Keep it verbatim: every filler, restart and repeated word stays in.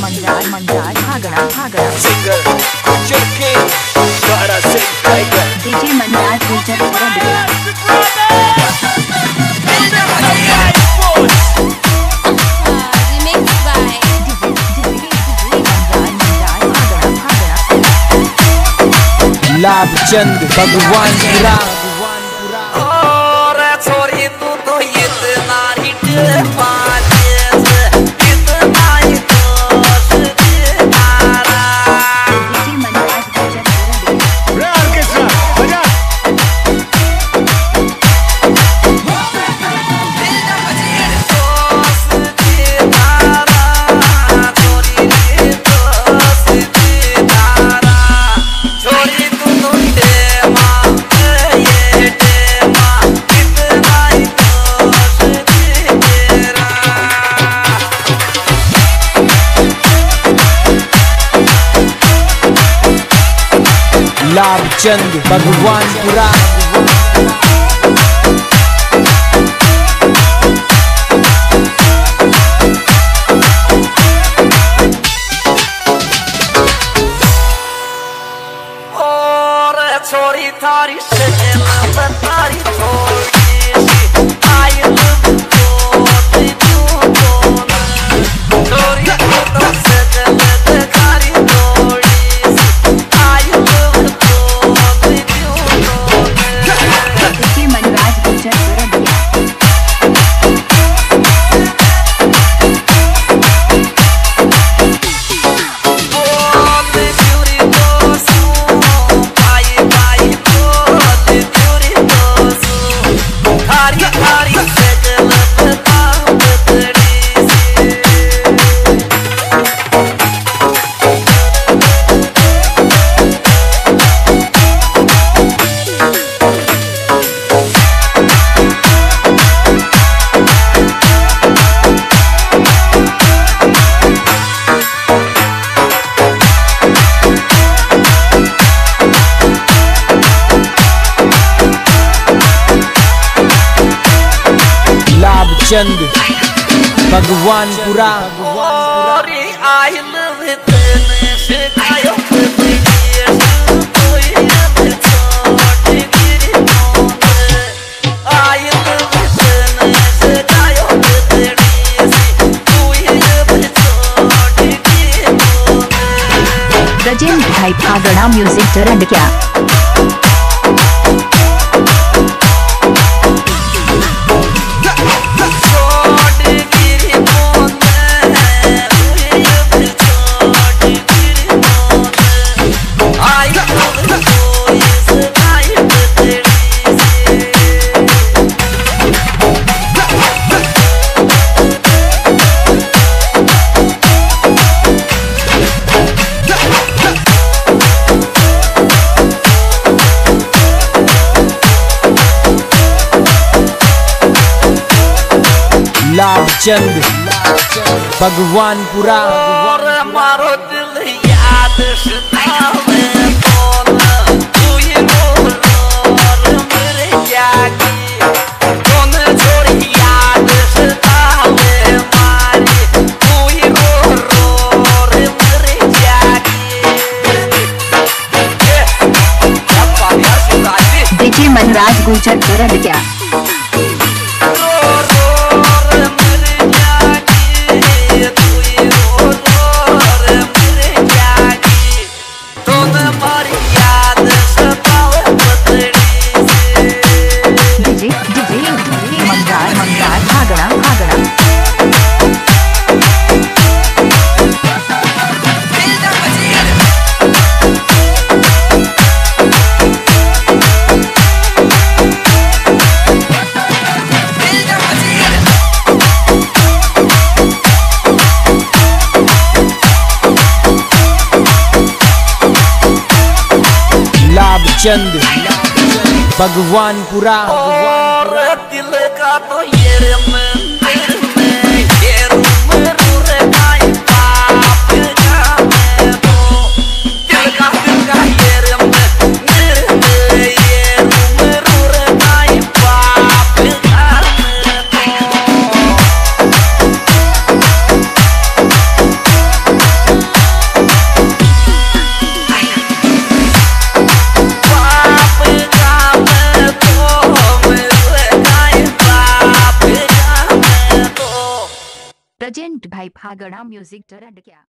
Mandai, Mandai, Bhagada, Bhagada. Singer, Churki, Bhara Singh Tiger. D J Mandai, feature Bhara Bhagada. लाभ चंद भगवान पूरा और छोरी तू तो इतना हिट पाले चंद भगवान पूरा और छोरी थारी से मैं तारी छोरी आई लव तो तू तो छोरी तो से चंद भगवान पूरा गजेंद्र भाई भागड़ा म्यूजिक ट्रेंड क्या चंद भगवान पूरा मारो दिल याद सतावे तू ये बोल और मेरे क्या की कौन छोरी याद सतावे मारी तू ये बोल और मेरे क्या की देखिए मनराज गुजर तेरा क्या चंद भगवान पूरा और दिल का तो ये Regent by Bhagada Music Director.